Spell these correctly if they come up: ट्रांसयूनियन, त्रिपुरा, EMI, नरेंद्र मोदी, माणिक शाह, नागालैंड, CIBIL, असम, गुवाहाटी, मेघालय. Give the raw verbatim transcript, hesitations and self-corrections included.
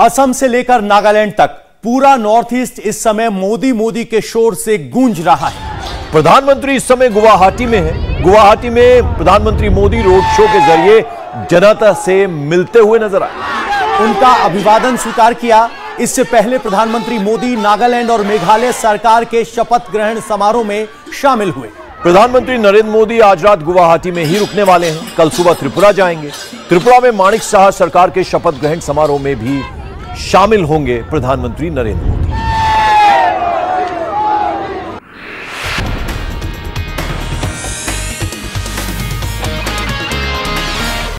असम से लेकर नागालैंड तक पूरा नॉर्थ ईस्ट इस समय मोदी मोदी के शोर से गूंज रहा है। प्रधानमंत्री इस समय गुवाहाटी में है। गुवाहाटी में प्रधानमंत्री मोदी रोड शो के जरिए जनता से मिलते हुए नजर आए, उनका अभिवादन स्वीकार किया। इससे पहले प्रधानमंत्री मोदी नागालैंड और मेघालय सरकार के शपथ ग्रहण समारोह में शामिल हुए। प्रधानमंत्री नरेंद्र मोदी आज रात गुवाहाटी में ही रुकने वाले हैं, कल सुबह त्रिपुरा जाएंगे। त्रिपुरा में माणिक शाह सरकार के शपथ ग्रहण समारोह में भी शामिल होंगे प्रधानमंत्री नरेंद्र मोदी।